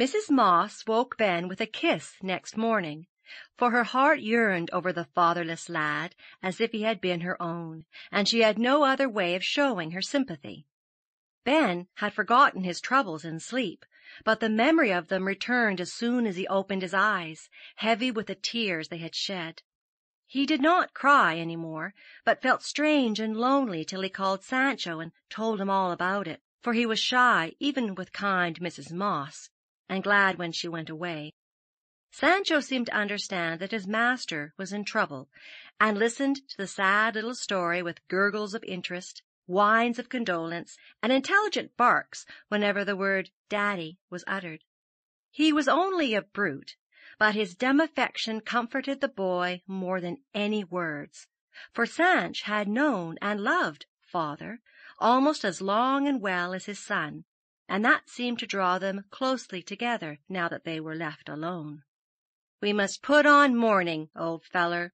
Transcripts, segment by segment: Mrs. Moss woke Ben with a kiss next morning, for her heart yearned over the fatherless lad as if he had been her own, and she had no other way of showing her sympathy. Ben had forgotten his troubles in sleep, but the memory of them returned as soon as he opened his eyes, heavy with the tears they had shed. He did not cry any more, but felt strange and lonely till he called Sancho and told him all about it, for he was shy even with kind Mrs. Moss, and glad when she went away. Sancho seemed to understand that his master was in trouble, and listened to the sad little story with gurgles of interest, whines of condolence, and intelligent barks whenever the word daddy was uttered. He was only a brute, but his dumb affection comforted the boy more than any words, for Sancho had known and loved father almost as long and well as his son, and that seemed to draw them closely together now that they were left alone. "We must put on mourning, old feller.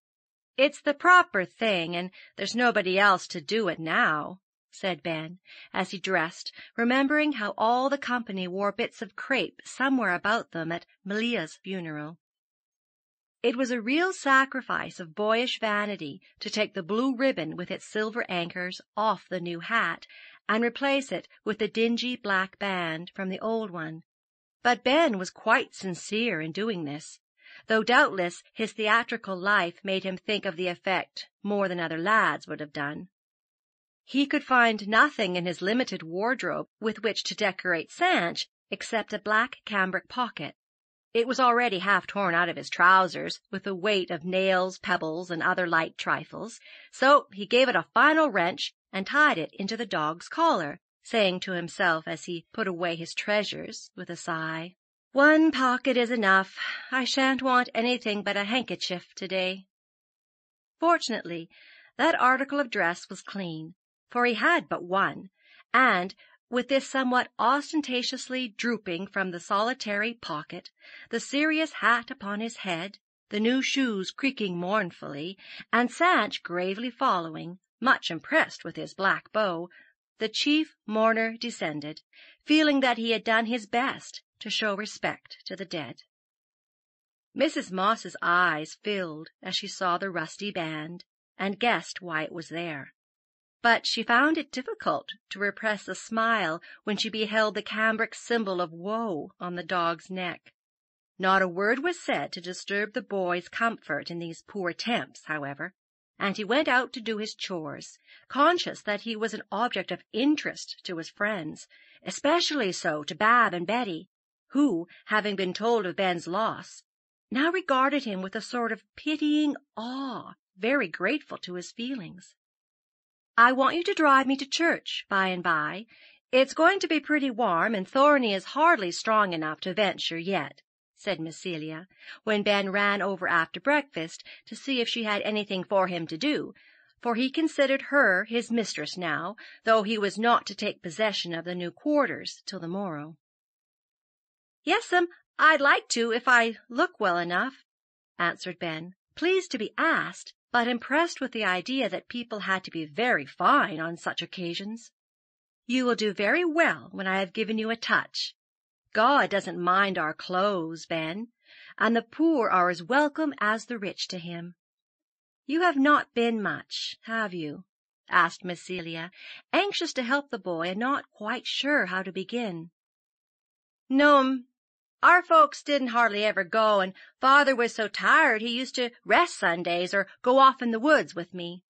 It's the proper thing, and there's nobody else to do it now," said Ben, as he dressed, remembering how all the company wore bits of crepe somewhere about them at Melia's funeral. It was a real sacrifice of boyish vanity to take the blue ribbon with its silver anchors off the new hat, and replace it with the dingy black band from the old one. But Ben was quite sincere in doing this, though doubtless his theatrical life made him think of the effect more than other lads would have done. He could find nothing in his limited wardrobe with which to decorate Sancho except a black cambric pocket. It was already half torn out of his trousers with the weight of nails, pebbles, and other light trifles, so he gave it a final wrench and tied it into the dog's collar, saying to himself as he put away his treasures with a sigh, "One pocket is enough. I shan't want anything but a handkerchief to-day." Fortunately, that article of dress was clean, for he had but one, and, with this somewhat ostentatiously drooping from the solitary pocket, the serious hat upon his head, the new shoes creaking mournfully, and Sancho gravely following, much impressed with his black bow, the chief mourner descended, feeling that he had done his best to show respect to the dead. Mrs. Moss's eyes filled as she saw the rusty band, and guessed why it was there. But she found it difficult to repress a smile when she beheld the cambric symbol of woe on the dog's neck. Not a word was said to disturb the boy's comfort in these poor attempts, however, and he went out to do his chores, conscious that he was an object of interest to his friends, especially so to Bab and Betty, who, having been told of Ben's loss, now regarded him with a sort of pitying awe, very grateful to his feelings. "I want you to drive me to church by and by. It's going to be pretty warm, and Thorny is hardly strong enough to venture yet," said Miss Celia, when Ben ran over after breakfast to see if she had anything for him to do, for he considered her his mistress now, though he was not to take possession of the new quarters till the morrow. "Yes'm, I'd like to if I look well enough," answered Ben, pleased to be asked, but impressed with the idea that people had to be very fine on such occasions. "You will do very well when I have given you a touch. God doesn't mind our clothes, Ben, and the poor are as welcome as the rich to him. You have not been much, have you?" asked Miss Celia, anxious to help the boy and not quite sure how to begin. "No'm. Our folks didn't hardly ever go, and father was so tired he used to rest Sundays or go off in the woods with me."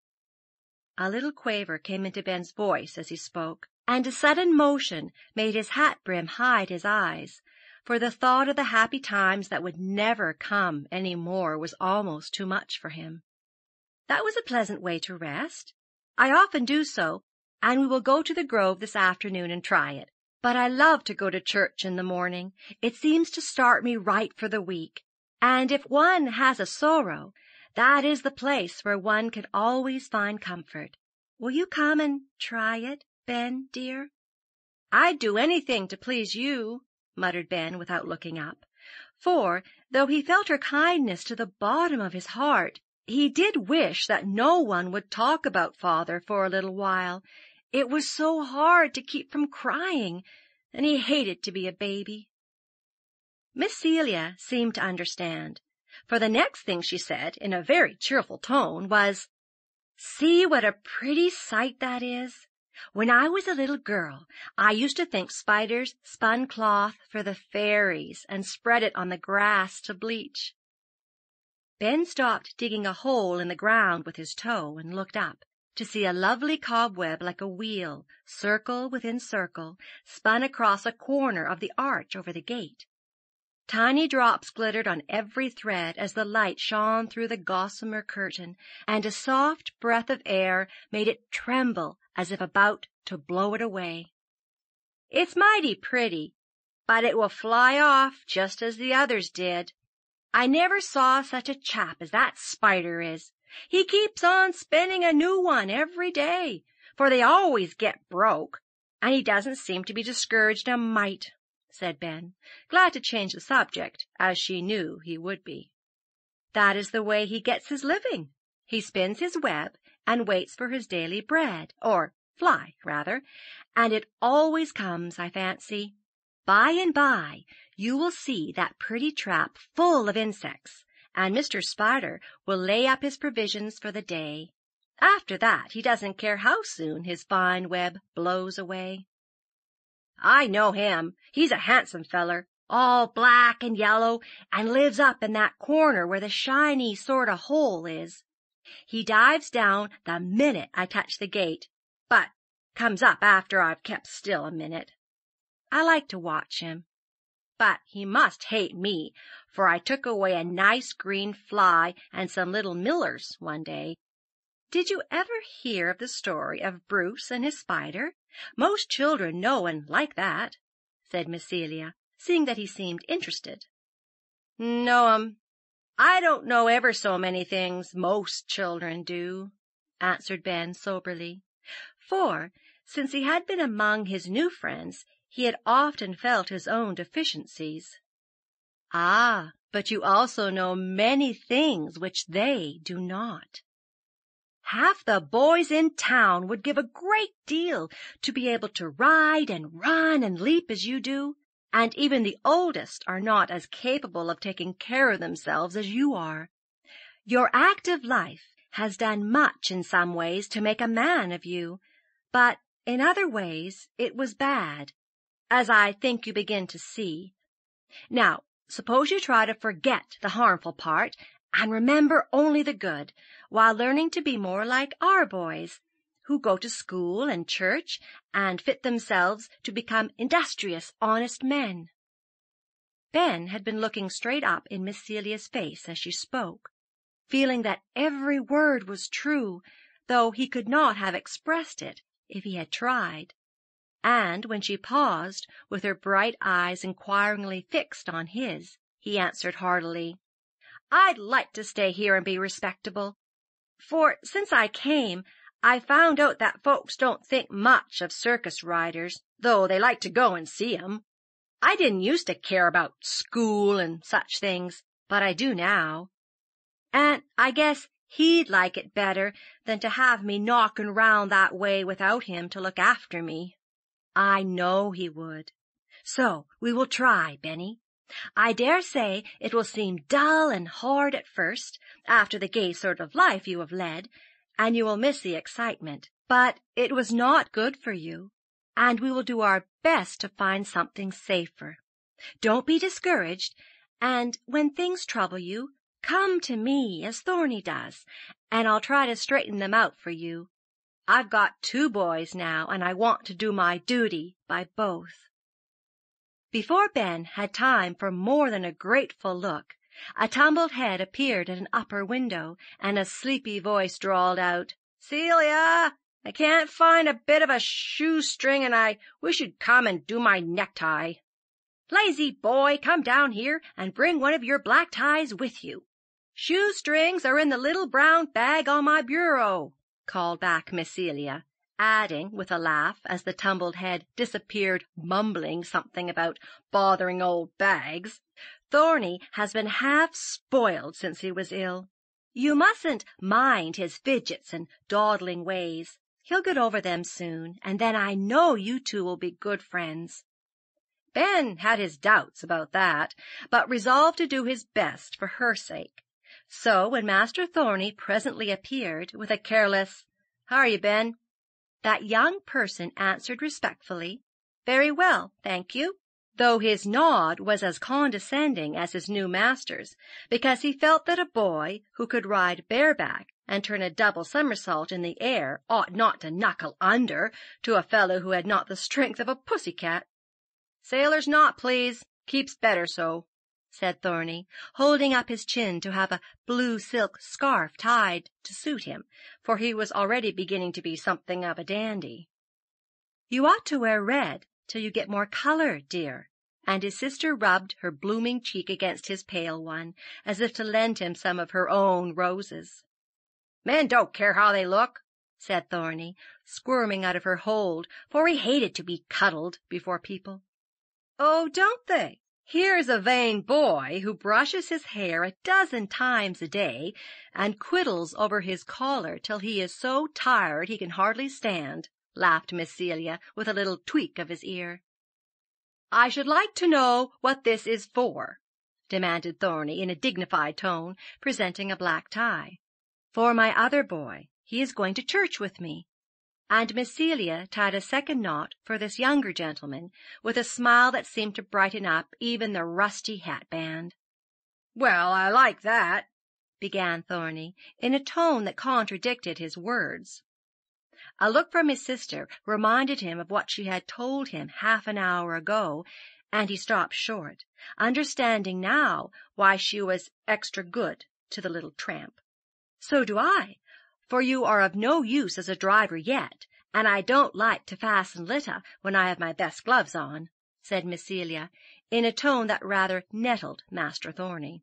A little quaver came into Ben's voice as he spoke, and a sudden motion made his hat-brim hide his eyes, for the thought of the happy times that would never come any more was almost too much for him. "That was a pleasant way to rest. I often do so, and we will go to the grove this afternoon and try it. But I love to go to church in the morning. It seems to start me right for the week. And if one has a sorrow, that is the place where one can always find comfort. Will you come and try it, Ben, dear?" "I'd do anything to please you," muttered Ben without looking up. For, though he felt her kindness to the bottom of his heart, he did wish that no one would talk about father for a little while. It was so hard to keep from crying, and he hated to be a baby. Miss Celia seemed to understand, for the next thing she said, in a very cheerful tone, was, "See what a pretty sight that is! When I was a little girl, I used to think spiders spun cloth for the fairies and spread it on the grass to bleach." Ben stopped digging a hole in the ground with his toe and looked up, to see a lovely cobweb like a wheel, circle within circle, spun across a corner of the arch over the gate. Tiny drops glittered on every thread as the light shone through the gossamer curtain, and a soft breath of air made it tremble as if about to blow it away. "It's mighty pretty, but it will fly off just as the others did. I never saw such a chap as that spider is. He keeps on spinning a new one every day, for they always get broke, and he doesn't seem to be discouraged a mite," said Ben, glad to change the subject, as she knew he would be. "That is the way he gets his living. He spins his web and waits for his daily bread, or fly, rather, and it always comes, I fancy. By and by you will see that pretty trap full of insects, and Mr. Spider will lay up his provisions for the day. After that he doesn't care how soon his fine web blows away." "I know him. He's a handsome feller, all black and yellow, and lives up in that corner where the shiny sort of hole is. He dives down the minute I touch the gate, but comes up after I've kept still a minute. I like to watch him. But he must hate me, for I took away a nice green fly and some little millers one day. Did you ever hear of the story of Bruce and his spider? Most children know and like that," said Miss Celia, seeing that he seemed interested. "No'm, I don't know ever so many things most children do," answered Ben soberly, for, since he had been among his new friends, he had often felt his own deficiencies. "Ah, but you also know many things which they do not. Half the boys in town would give a great deal to be able to ride and run and leap as you do, and even the oldest are not as capable of taking care of themselves as you are. Your active life has done much in some ways to make a man of you, but in other ways it was bad, as I think you begin to see. Now, suppose you try to forget the harmful part and remember only the good, while learning to be more like our boys, who go to school and church and fit themselves to become industrious, honest men." Ben had been looking straight up in Miss Celia's face as she spoke, feeling that every word was true, though he could not have expressed it if he had tried. And when she paused, with her bright eyes inquiringly fixed on his, he answered heartily, "I'd like to stay here and be respectable, for since I came, I found out that folks don't think much of circus riders, though they like to go and see 'em. I didn't used to care about school and such things, but I do now. And I guess he'd like it better than to have me knocking round that way without him to look after me. I know he would. So we will try, Benny. I dare say it will seem dull and hard at first, after the gay sort of life you have led, and you will miss the excitement. But it was not good for you, and we will do our best to find something safer. Don't be discouraged, and when things trouble you, come to me as Thorny does, and I'll try to straighten them out for you. I've got 2 boys now, and I want to do my duty by both." Before Ben had time for more than a grateful look, a tumbled head appeared at an upper window, and a sleepy voice drawled out, "Celia, I can't find a bit of a shoestring, and I wish you'd come and do my necktie. Lazy boy, come down here and bring one of your black ties with you. Shoestrings are in the little brown bag on my bureau," called back Miss Celia, adding with a laugh as the tumbled head disappeared, mumbling something about bothering old bags, "Thorny has been half spoiled since he was ill. You mustn't mind his fidgets and dawdling ways. He'll get over them soon, and then I know you 2 will be good friends." Ben had his doubts about that, but resolved to do his best for her sake. So when Master Thorny presently appeared with a careless, "How are you, Ben?" that young person answered respectfully, "Very well, thank you," though his nod was as condescending as his new master's, because he felt that a boy who could ride bareback and turn a double somersault in the air ought not to knuckle under to a fellow who had not the strength of a pussycat. "Sailor's knot, please. Keeps better so," said Thorny, holding up his chin to have a blue silk scarf tied to suit him, for he was already beginning to be something of a dandy. "You ought to wear red till you get more color, dear," and his sister rubbed her blooming cheek against his pale one, as if to lend him some of her own roses. "Men don't care how they look," said Thorny, squirming out of her hold, for he hated to be cuddled before people. "Oh, don't they? Here's a vain boy who brushes his hair a dozen times a day and quiddles over his collar till he is so tired he can hardly stand," laughed Miss Celia, with a little tweak of his ear. "I should like to know what this is for," demanded Thorny in a dignified tone, presenting a black tie. "For my other boy. He is going to church with me." And Miss Celia tied a second knot for this younger gentleman, with a smile that seemed to brighten up even the rusty hatband. "Well, I like that," began Thorny, in a tone that contradicted his words. A look from his sister reminded him of what she had told him half an hour ago, and he stopped short, understanding now why she was extra good to the little tramp. "So do I, for you are of no use as a driver yet, and I don't like to fasten Lita when I have my best gloves on," said Miss Celia, in a tone that rather nettled Master Thorny.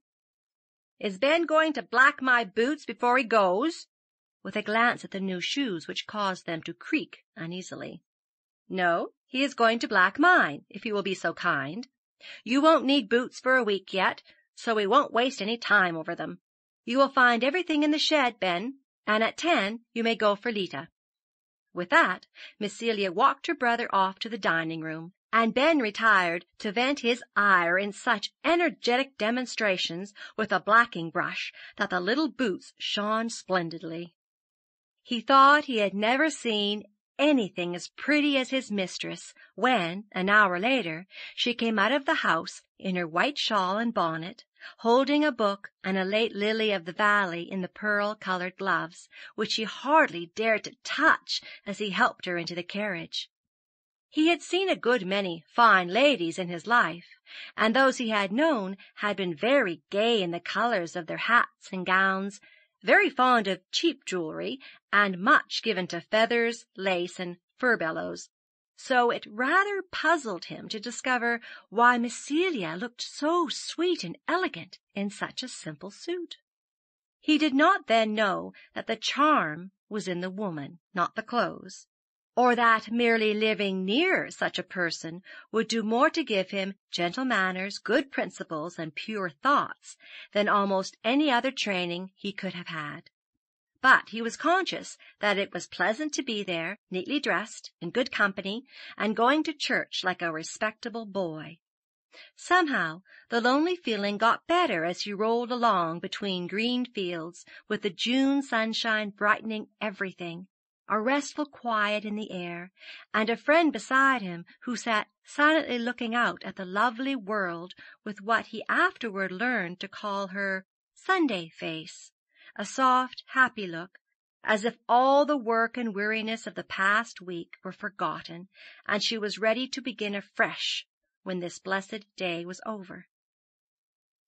"Is Ben going to black my boots before he goes?" with a glance at the new shoes which caused them to creak uneasily. "No, he is going to black mine, if you will be so kind. You won't need boots for a week yet, so we won't waste any time over them. You will find everything in the shed, Ben, and at 10 you may go for Lita." With that, Miss Celia walked her brother off to the dining-room, and Ben retired to vent his ire in such energetic demonstrations with a blacking-brush that the little boots shone splendidly. He thought he had never seen anything as pretty as his mistress when, an hour later, she came out of the house in her white shawl and bonnet, holding a book and a late lily of the valley in the pearl-colored gloves, which he hardly dared to touch as he helped her into the carriage. He had seen a good many fine ladies in his life, and those he had known had been very gay in the colors of their hats and gowns, very fond of cheap jewelry, and much given to feathers, lace, and furbelows, so it rather puzzled him to discover why Miss Celia looked so sweet and elegant in such a simple suit. He did not then know that the charm was in the woman, not the clothes, or that merely living near such a person would do more to give him gentle manners, good principles, and pure thoughts than almost any other training he could have had. But he was conscious that it was pleasant to be there, neatly dressed, in good company, and going to church like a respectable boy. Somehow the lonely feeling got better as he rolled along between green fields, with the June sunshine brightening everything, a restful quiet in the air, and a friend beside him who sat silently looking out at the lovely world with what he afterward learned to call her Sunday face, a soft, happy look, as if all the work and weariness of the past week were forgotten, and she was ready to begin afresh when this blessed day was over.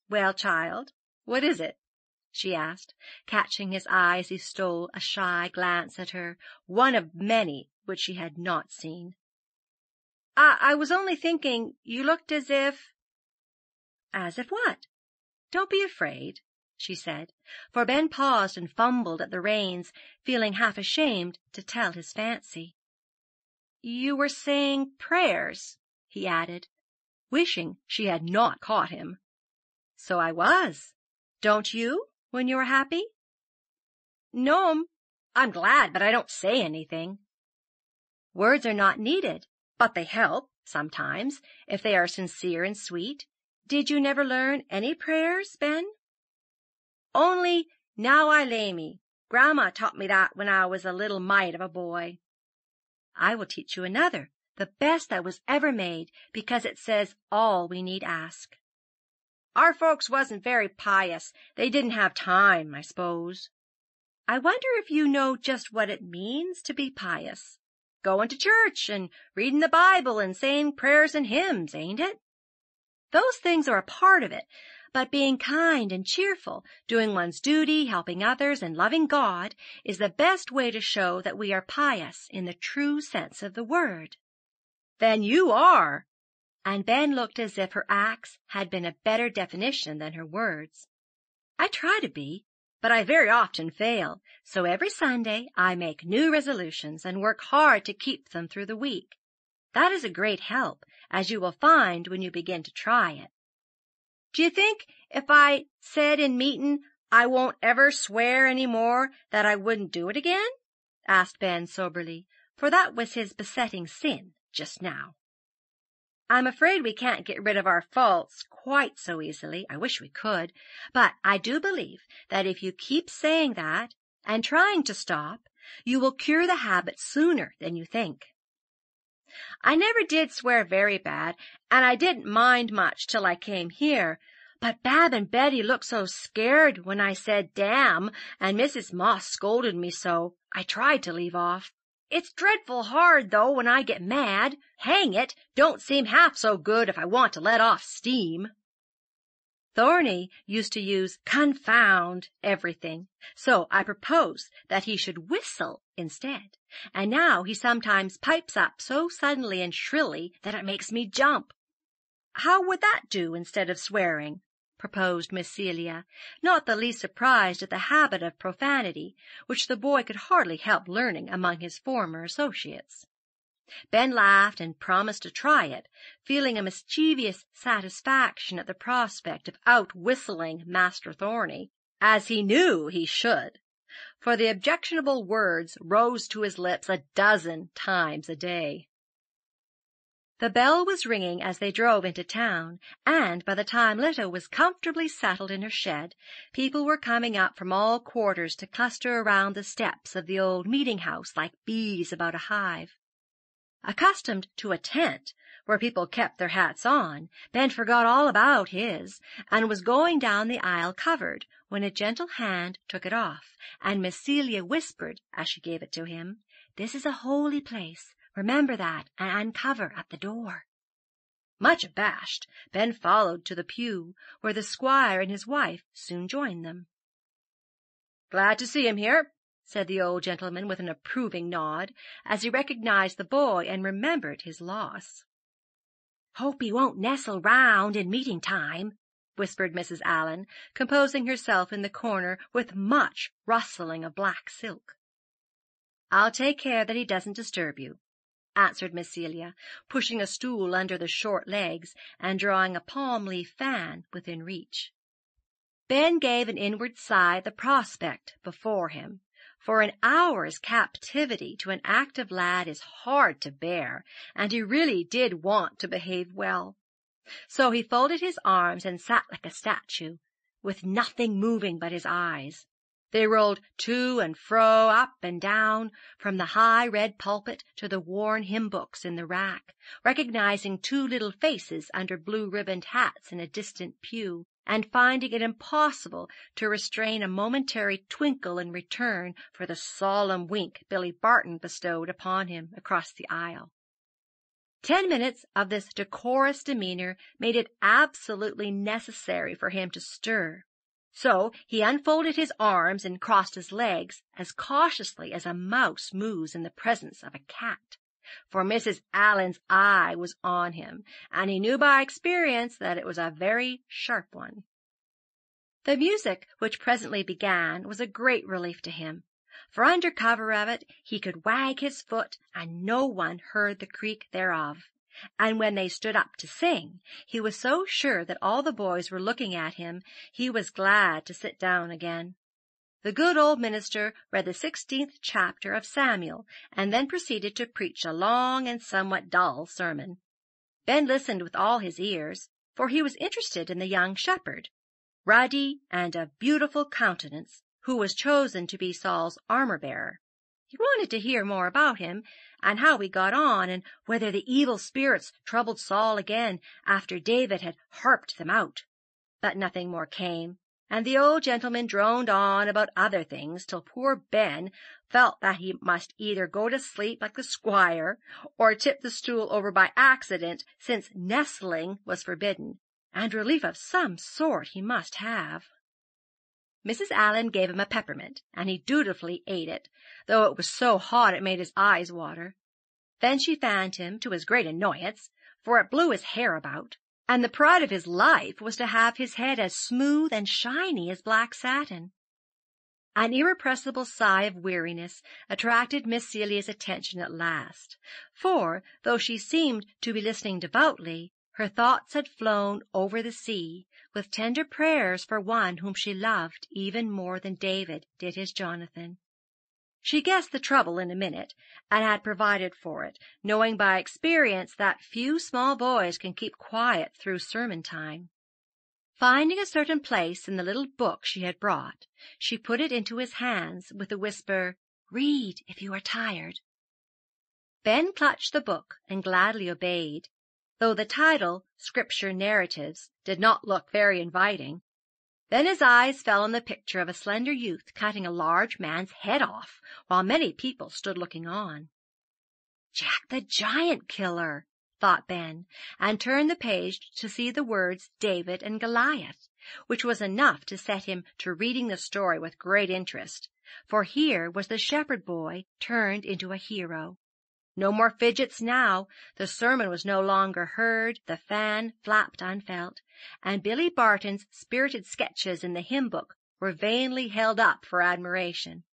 "Well, child, what is it?" she asked, catching his eye as he stole a shy glance at her, one of many which she had not seen. "I was only thinking you looked as if—" "As if what?" "Don't be afraid," she said, for Ben paused and fumbled at the reins, feeling half ashamed to tell his fancy. "You were saying prayers," he added, wishing she had not caught him. "So I was. Don't you? When you are happy?" "No'm. I'm glad, but I don't say anything." "Words are not needed, but they help, Sometimes, if they are sincere and sweet. Did you never learn any prayers, Ben? Only, now I lay me. Grandma taught me that when I was a little mite of a boy. I will teach you another, the best that was ever made, because it says all we need ask. Our folks wasn't very pious. They didn't have time, I suppose. I wonder if you know just what it means to be pious. Going to church and reading the Bible and saying prayers and hymns, ain't it? Those things are a part of it, but being kind and cheerful, doing one's duty, helping others, and loving God is the best way to show that we are pious in the true sense of the word. Then you are. And Ben looked as if her acts had been a better definition than her words. I try to be, but I very often fail, so every Sunday I make new resolutions and work hard to keep them through the week. That is a great help, as you will find when you begin to try it. Do you think if I said in meetin' I won't ever swear any more that I wouldn't do it again? Asked Ben soberly, for that was his besetting sin just now. I'm afraid we can't get rid of our faults quite so easily. I wish we could, but I do believe that if you keep saying that and trying to stop, you will cure the habit sooner than you think. I never did swear very bad, and I didn't mind much till I came here, but Bab and Betty looked so scared when I said damn, and Mrs. Moss scolded me so, I tried to leave off. It's dreadful hard, though, when I get mad. Hang it, don't seem half so good if I want to let off steam. Thorny used to use confound everything, so I proposed that he should whistle instead, and now he sometimes pipes up so suddenly and shrilly that it makes me jump. How would that do instead of swearing? Proposed Miss Celia, not the least surprised at the habit of profanity, which the boy could hardly help learning among his former associates. Ben laughed and promised to try it, feeling a mischievous satisfaction at the prospect of out-whistling Master Thorny, as he knew he should, for the objectionable words rose to his lips a dozen times a day. The bell was ringing as they drove into town, and by the time Lita was comfortably settled in her shed, people were coming up from all quarters to cluster around the steps of the old meeting-house like bees about a hive. Accustomed to a tent, where people kept their hats on, Ben forgot all about his, and was going down the aisle covered, when a gentle hand took it off, and Miss Celia whispered, as she gave it to him, "This is a holy place. Remember that, and uncover at the door." Much abashed, Ben followed to the pew, where the squire and his wife soon joined them. "Glad to see him here," said the old gentleman with an approving nod, as he recognized the boy and remembered his loss. "Hope he won't nestle round in meeting time," whispered Mrs. Allen, composing herself in the corner with much rustling of black silk. "I'll take care that he doesn't disturb you," answered Miss Celia, pushing a stool under the short legs and drawing a palm-leaf fan within reach. Ben gave an inward sigh at the prospect before him, for an hour's captivity to an active lad is hard to bear, and he really did want to behave well. So he folded his arms and sat like a statue, with nothing moving but his eyes. They rolled to and fro, up and down, from the high red pulpit to the worn hymn-books in the rack, recognizing two little faces under blue-ribboned hats in a distant pew, and finding it impossible to restrain a momentary twinkle in return for the solemn wink Billy Barton bestowed upon him across the aisle. 10 minutes of this decorous demeanor made it absolutely necessary for him to stir, so he unfolded his arms and crossed his legs as cautiously as a mouse moves in the presence of a cat, for Mrs. Allen's eye was on him, and he knew by experience that it was a very sharp one. The music, which presently began, was a great relief to him, for under cover of it he could wag his foot, and no one heard the creak thereof. And when they stood up to sing, he was so sure that all the boys were looking at him, he was glad to sit down again. The good old minister read the 16th chapter of Samuel, and then proceeded to preach a long and somewhat dull sermon. Ben listened with all his ears, for he was interested in the young shepherd, ruddy and of beautiful countenance, who was chosen to be Saul's armor-bearer. He wanted to hear more about him, and how he got on, and whether the evil spirits troubled Saul again after David had harped them out. But nothing more came, and the old gentleman droned on about other things till poor Ben felt that he must either go to sleep like the squire, or tip the stool over by accident, since nestling was forbidden, and relief of some sort he must have. Mrs. Allen gave him a peppermint, and he dutifully ate it, though it was so hot it made his eyes water. Then she fanned him, to his great annoyance, for it blew his hair about, and the pride of his life was to have his head as smooth and shiny as black satin. An irrepressible sigh of weariness attracted Miss Celia's attention at last, for, though she seemed to be listening devoutly, her thoughts had flown over the sea, with tender prayers for one whom she loved even more than David did his Jonathan. She guessed the trouble in a minute, and had provided for it, knowing by experience that few small boys can keep quiet through sermon time. Finding a certain place in the little book she had brought, she put it into his hands with a whisper, "Read if you are tired." Ben clutched the book and gladly obeyed, though the title, Scripture Narratives, did not look very inviting. Then his eyes fell on the picture of a slender youth cutting a large man's head off, while many people stood looking on. "Jack the Giant Killer," thought Ben, and turned the page to see the words David and Goliath, which was enough to set him to reading the story with great interest, for here was the shepherd boy turned into a hero. No more fidgets now. The sermon was no longer heard, the fan flapped unfelt, and Billy Barton's spirited sketches in the hymn-book were vainly held up for admiration.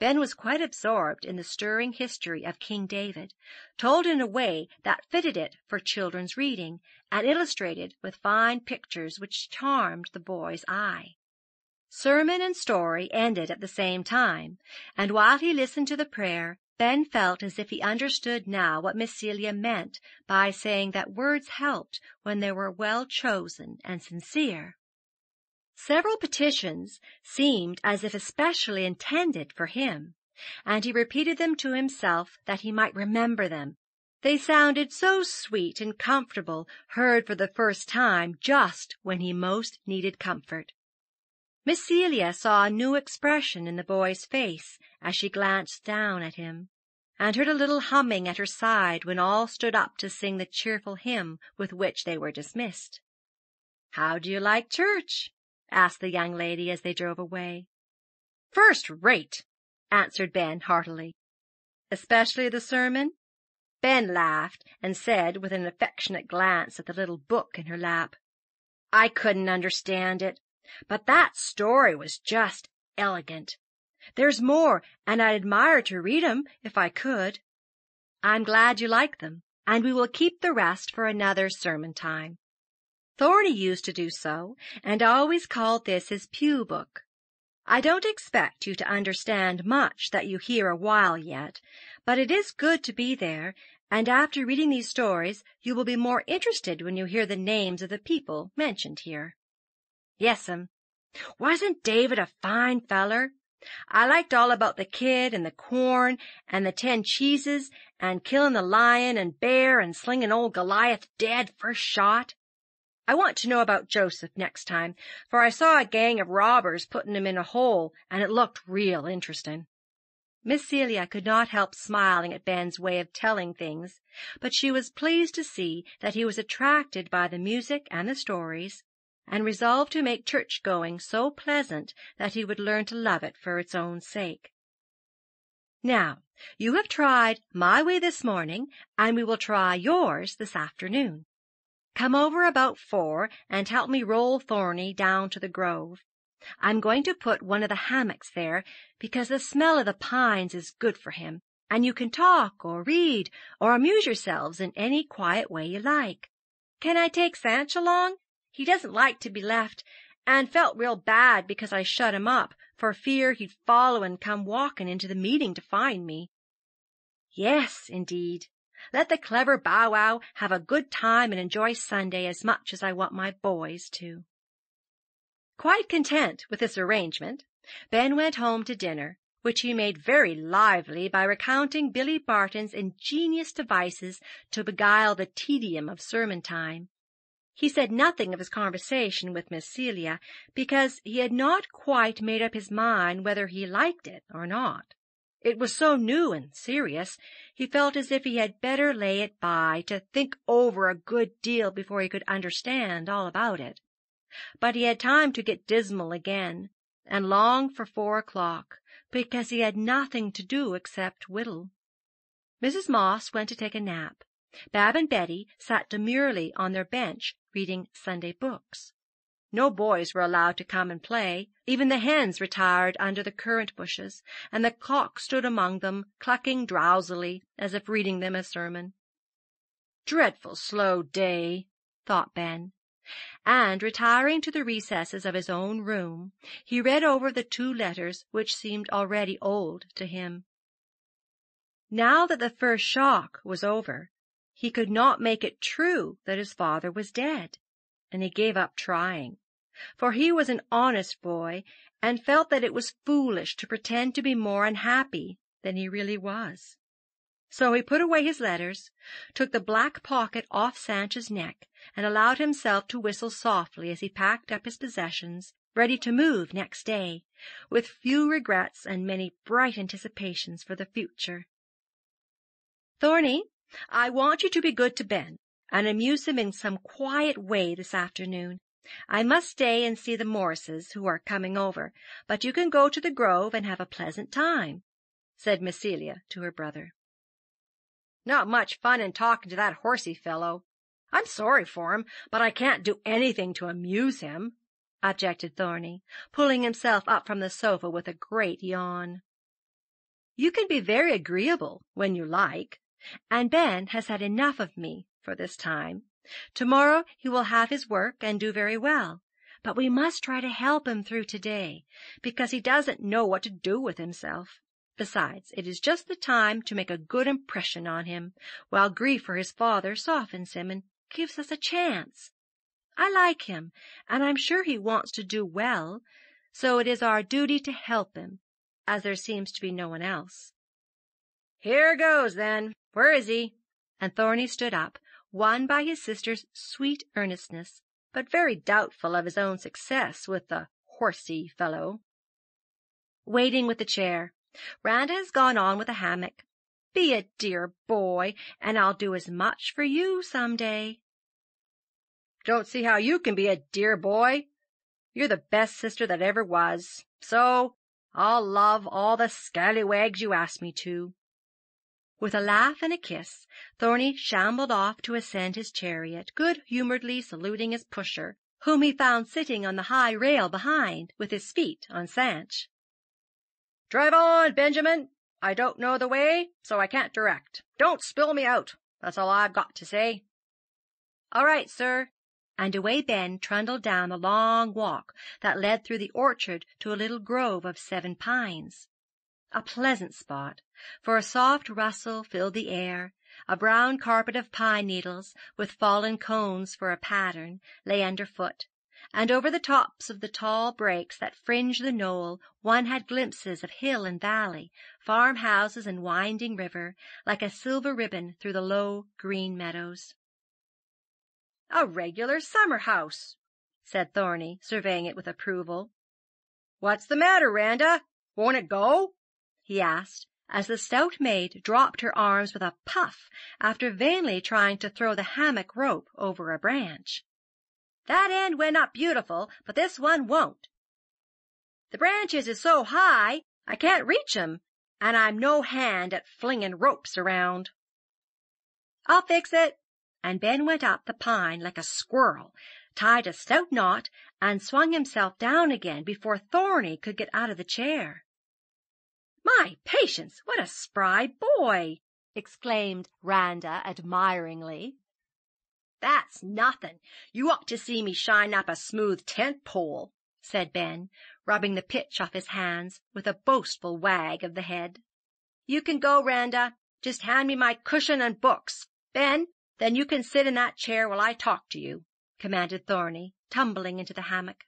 Ben was quite absorbed in the stirring history of King David, told in a way that fitted it for children's reading, and illustrated with fine pictures which charmed the boy's eye. Sermon and story ended at the same time, and while he listened to the prayer, Ben felt as if he understood now what Miss Celia meant by saying that words helped when they were well chosen and sincere. Several petitions seemed as if especially intended for him, and he repeated them to himself that he might remember them. They sounded so sweet and comfortable, heard for the first time just when he most needed comfort. Miss Celia saw a new expression in the boy's face as she glanced down at him, and heard a little humming at her side when all stood up to sing the cheerful hymn with which they were dismissed. "How do you like church?" asked the young lady as they drove away. "First rate," answered Ben heartily. "Especially the sermon?" Ben laughed and said, with an affectionate glance at the little book in her lap, "I couldn't understand it. But that story was just elegant. There's more, and I'd admire to read 'em if I could." "I'm glad you like them, and we will keep the rest for another sermon time." Thorny used to do so, and always called this his pew book. I don't expect you to understand much that you hear a while yet, but it is good to be there, and after reading these stories you will be more interested when you hear the names of the people mentioned here. "Yes'm. Wasn't David a fine feller? I liked all about the kid and the corn and the 10 cheeses and killing the lion and bear and slinging old Goliath dead first shot. I want to know about Joseph next time, for I saw a gang of robbers putting him in a hole, and it looked real interesting." Miss Celia could not help smiling at Ben's way of telling things, but she was pleased to see that he was attracted by the music and the stories, and resolved to make church-going so pleasant that he would learn to love it for its own sake. "Now, you have tried my way this morning, and we will try yours this afternoon. Come over about 4 and help me roll Thorny down to the grove. I'm going to put one of the hammocks there, because the smell of the pines is good for him, and you can talk or read or amuse yourselves in any quiet way you like. Can I take Sanch along? He doesn't like to be left, and felt real bad because I shut him up, for fear he'd follow and come walking into the meeting to find me." "Yes, indeed. Let the clever bow-wow have a good time and enjoy Sunday as much as I want my boys to." Quite content with this arrangement, Ben went home to dinner, which he made very lively by recounting Billy Barton's ingenious devices to beguile the tedium of sermon time. He said nothing of his conversation with Miss Celia, because he had not quite made up his mind whether he liked it or not. It was so new and serious, he felt as if he had better lay it by to think over a good deal before he could understand all about it. But he had time to get dismal again, and long for 4 o'clock, because he had nothing to do except whittle. Mrs. Moss went to take a nap. Bab and Betty sat demurely on their bench reading Sunday books. No boys were allowed to come and play. Even the hens retired under the currant bushes, and the cock stood among them, clucking drowsily, as if reading them a sermon. "Dreadful slow day," thought Ben, and, retiring to the recesses of his own room, he read over the 2 letters which seemed already old to him. Now that the first shock was over, he could not make it true that his father was dead, and he gave up trying, for he was an honest boy and felt that it was foolish to pretend to be more unhappy than he really was. So he put away his letters, took the black pocket off Sanch's neck, and allowed himself to whistle softly as he packed up his possessions, ready to move next day, with few regrets and many bright anticipations for the future. "Thorny, I want you to be good to Ben, and amuse him in some quiet way this afternoon. I must stay and see the Morrises, who are coming over, but you can go to the Grove and have a pleasant time," said Miss Celia to her brother. "Not much fun in talking to that horsey fellow. I'm sorry for him, but I can't do anything to amuse him," objected Thorny, pulling himself up from the sofa with a great yawn. "You can be very agreeable when you like, and Ben has had enough of me for this time. Tomorrow he will have his work and do very well, but we must try to help him through today, because he doesn't know what to do with himself. Besides, it is just the time to make a good impression on him, while grief for his father softens him and gives us a chance. I like him, and I'm sure he wants to do well, so it is our duty to help him, as there seems to be no one else." "Here goes, then. Where is he?" And Thorny stood up, won by his sister's sweet earnestness, but very doubtful of his own success with the horsey fellow. "Waiting with the chair. Randa has gone on with a hammock. Be a dear boy, and I'll do as much for you some day." "Don't see how you can be a dear boy. You're the best sister that ever was, so I'll love all the scallywags you ask me to." With a laugh and a kiss, Thorny shambled off to ascend his chariot, good-humouredly saluting his pusher, whom he found sitting on the high rail behind, with his feet on Sanch. "Drive on, Benjamin. I don't know the way, so I can't direct. Don't spill me out. That's all I've got to say." "All right, sir." And away Ben trundled down the long walk that led through the orchard to a little grove of 7 pines. A pleasant spot, for a soft rustle filled the air, a brown carpet of pine needles, with fallen cones for a pattern, lay underfoot, and over the tops of the tall brakes that fringed the knoll one had glimpses of hill and valley, farmhouses and winding river, like a silver ribbon through the low green meadows. "A regular summer house," said Thorny, surveying it with approval. "What's the matter, Randa? Won't it go?" he asked, as the stout maid dropped her arms with a puff after vainly trying to throw the hammock rope over a branch. "That end went up beautiful, but this one won't. The branches is so high I can't reach 'em, and I'm no hand at flinging ropes around." "I'll fix it," and Ben went up the pine like a squirrel, tied a stout knot, and swung himself down again before Thorny could get out of the chair. "My patience, what a spry boy!" exclaimed Randa admiringly. "That's nothing. You ought to see me shine up a smooth tent-pole," said Ben, rubbing the pitch off his hands with a boastful wag of the head. "You can go, Randa. Just hand me my cushion and books. Ben, then you can sit in that chair while I talk to you," commanded Thorny, tumbling into the hammock.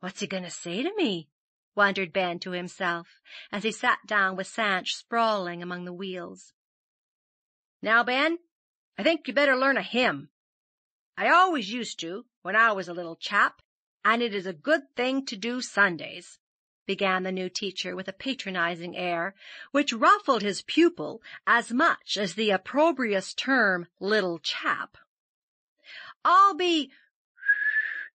"What's he going to say to me?" wondered Ben to himself, as he sat down with Sanch sprawling among the wheels. "Now, Ben, I think you better learn a hymn. I always used to, when I was a little chap, and it is a good thing to do Sundays," began the new teacher with a patronizing air, which ruffled his pupil as much as the opprobrious term little chap. "I'll be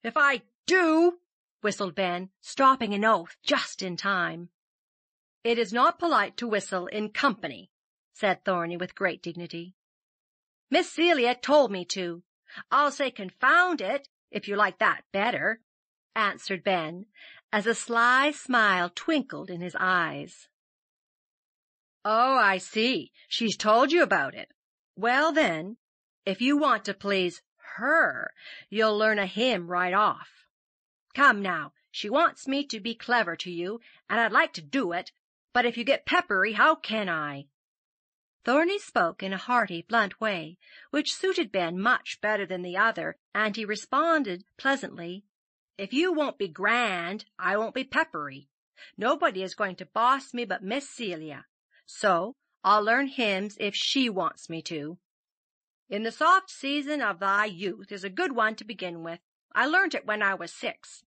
if I do," whistled Ben, stopping an oath just in time. "It is not polite to whistle in company," said Thorny with great dignity. "Miss Celia told me to. I'll say confound it, if you like that better," answered Ben, as a sly smile twinkled in his eyes. "Oh, I see. She's told you about it. Well, then, if you want to please her, you'll learn a hymn right off. Come now, she wants me to be clever to you, and I'd like to do it, but if you get peppery, how can I?" Thorny spoke in a hearty, blunt way, which suited Ben much better than the other, and he responded pleasantly, "If you won't be grand, I won't be peppery. Nobody is going to boss me but Miss Celia, so I'll learn hymns if she wants me to. 'In the soft season of thy youth' is a good one to begin with. I learned it when I was 6.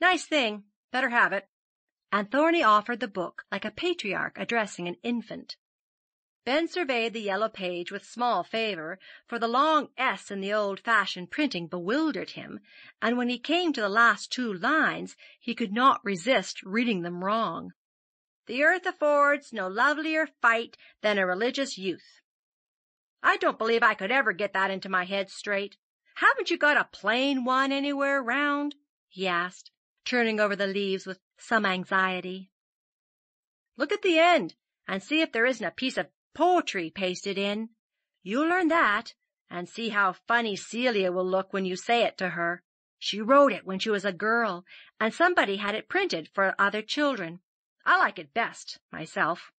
Nice thing. Better have it." And Thorny offered the book like a patriarch addressing an infant. Ben surveyed the yellow page with small favor, for the long S in the old-fashioned printing bewildered him, and when he came to the last 2 lines, he could not resist reading them wrong. "The earth affords no lovelier fight than a religious youth." "I don't believe I could ever get that into my head straight. Haven't you got a plain one anywhere round?" he asked, turning over the leaves with some anxiety. "Look at the end, and see if there isn't a piece of poetry pasted in. You'll learn that, and see how funny Celia will look when you say it to her. She wrote it when she was a girl, and somebody had it printed for other children. I like it best, myself."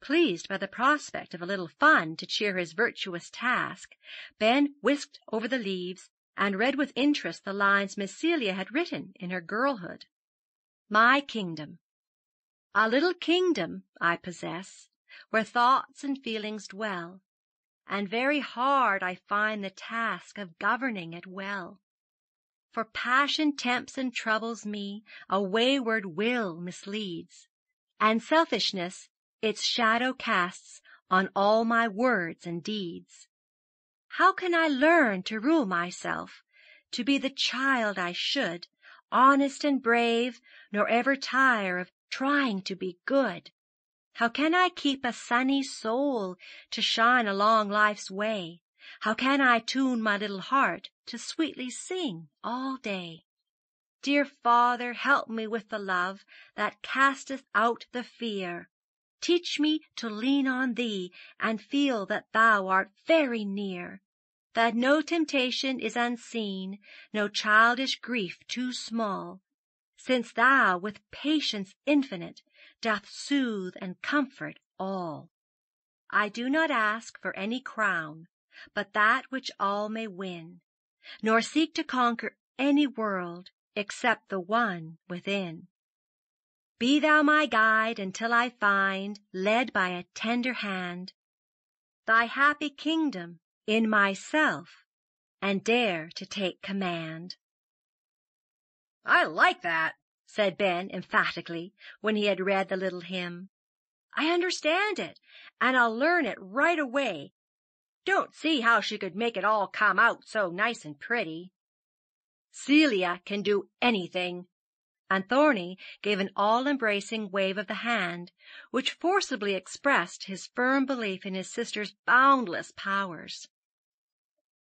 Pleased by the prospect of a little fun to cheer his virtuous task, Ben whisked over the leaves and read with interest the lines Miss Celia had written in her girlhood. "My kingdom. A little kingdom I possess, where thoughts and feelings dwell, and very hard I find the task of governing it well. For passion tempts and troubles me, a wayward will misleads, and selfishness its shadow casts on all my words and deeds. How can I learn to rule myself, to be the child I should, honest and brave, nor ever tire of trying to be good? How can I keep a sunny soul to shine along life's way? How can I tune my little heart to sweetly sing all day? Dear Father, help me with the love that casteth out the fear. Teach me to lean on thee, and feel that thou art very near, that no temptation is unseen, no childish grief too small, since thou with patience infinite doth soothe and comfort all. I do not ask for any crown, but that which all may win, nor seek to conquer any world except the one within. Be thou my guide until I find, led by a tender hand, thy happy kingdom in myself, and dare to take command." "I like that," said Ben emphatically, when he had read the little hymn. "I understand it, and I'll learn it right away. Don't see how she could make it all come out so nice and pretty." "Celia can do anything," and Thorny gave an all-embracing wave of the hand, which forcibly expressed his firm belief in his sister's boundless powers.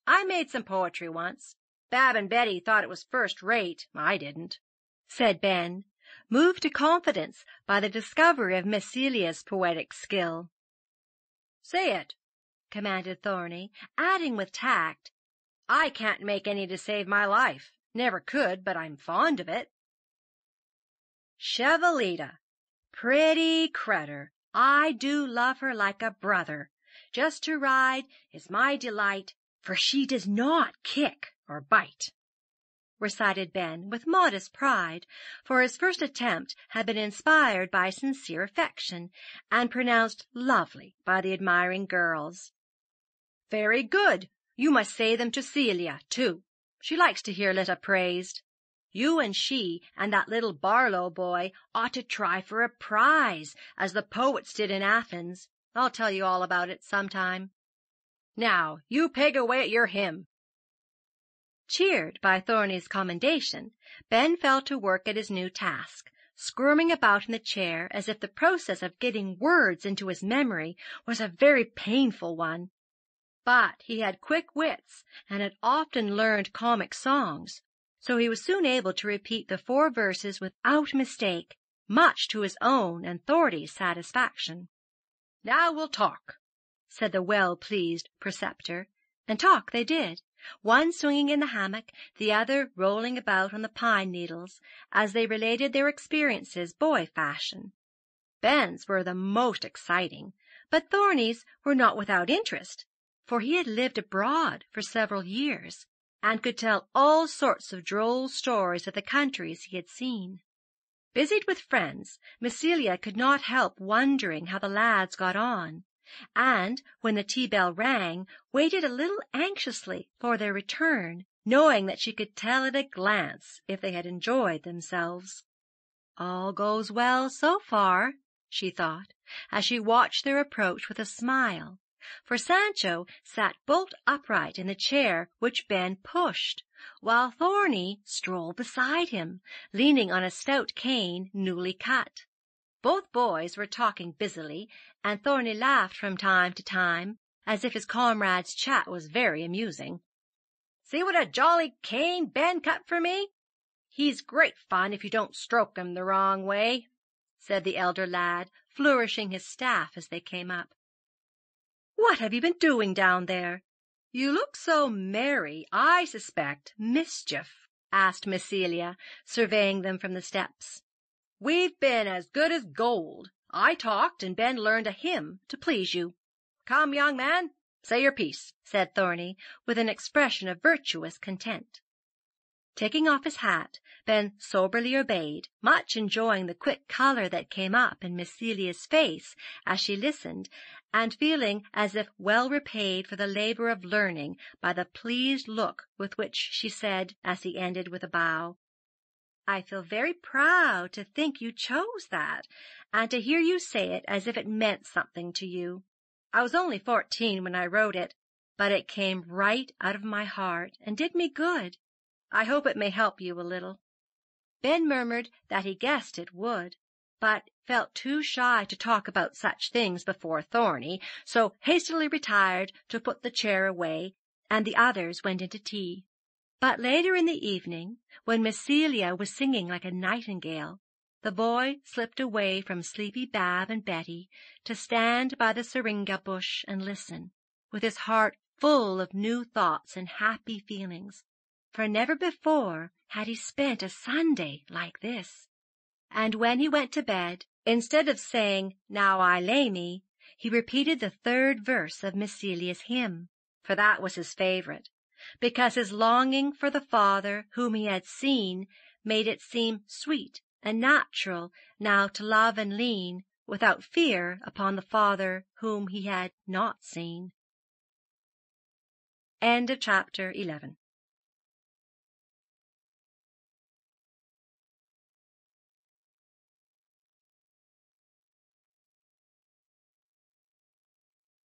"I made some poetry once. Bab and Betty thought it was first-rate. I didn't," said Ben, moved to confidence by the discovery of Miss Celia's poetic skill. "Say it," commanded Thorny, adding with tact, "I can't make any to save my life. Never could, but I'm fond of it." "Chevalita, pretty cretter, I do love her like a brother. Just to ride is my delight, for she does not kick or bite," recited Ben with modest pride, for his first attempt had been inspired by sincere affection, and pronounced lovely by the admiring girls. "Very good. You must say them to Celia, too. She likes to hear Lita praised. You and she and that little Barlow boy ought to try for a prize, as the poets did in Athens. I'll tell you all about it sometime. Now, you peg away at your hymn." Cheered by Thorny's commendation, Ben fell to work at his new task, squirming about in the chair as if the process of getting words into his memory was a very painful one. But he had quick wits and had often learned comic songs, so he was soon able to repeat the 4 verses without mistake, much to his own and Thorny's satisfaction. "Now we'll talk," said the well-pleased preceptor, and talk they did, one swinging in the hammock, the other rolling about on the pine needles, as they related their experiences boy fashion. Ben's were the most exciting, but Thorny's were not without interest, for he had lived abroad for several years, and could tell all sorts of droll stories of the countries he had seen. Busied with friends, Miss Celia could not help wondering how the lads got on, and, when the tea-bell rang, waited a little anxiously for their return, knowing that she could tell at a glance if they had enjoyed themselves. "All goes well so far," she thought, as she watched their approach with a smile, for Sancho sat bolt upright in the chair which Ben pushed, while Thorny strolled beside him, leaning on a stout cane newly cut. Both boys were talking busily, and Thorny laughed from time to time, as if his comrade's chat was very amusing. "See what a jolly cane Ben cut for me? He's great fun if you don't stroke him the wrong way," said the elder lad, flourishing his staff as they came up. "What have you been doing down there? You look so merry, I suspect mischief," asked Miss Celia, surveying them from the steps. "We've been as good as gold. I talked, and Ben learned a hymn to please you." "Come, young man, say your piece," said Thorny, with an expression of virtuous content. Taking off his hat, Ben soberly obeyed, much enjoying the quick color that came up in Miss Celia's face as she listened, and feeling as if well repaid for the labor of learning by the pleased look with which she said, as he ended with a bow, "I feel very proud to think you chose that, and to hear you say it as if it meant something to you. I was only 14 when I wrote it, but it came right out of my heart and did me good. I hope it may help you a little." Ben murmured that he guessed it would, but felt too shy to talk about such things before Thorny, so hastily retired to put the chair away, and the others went into tea. But later in the evening, when Miss Celia was singing like a nightingale, the boy slipped away from sleepy Bab and Betty to stand by the syringa bush and listen, with his heart full of new thoughts and happy feelings, for never before had he spent a Sunday like this. And when he went to bed, instead of saying, "Now I lay me," he repeated the 3rd verse of Miss Celia's hymn, for that was his favorite, because his longing for the Father whom he had seen made it seem sweet and natural now to love and lean without fear upon the Father whom he had not seen. End of chapter 11.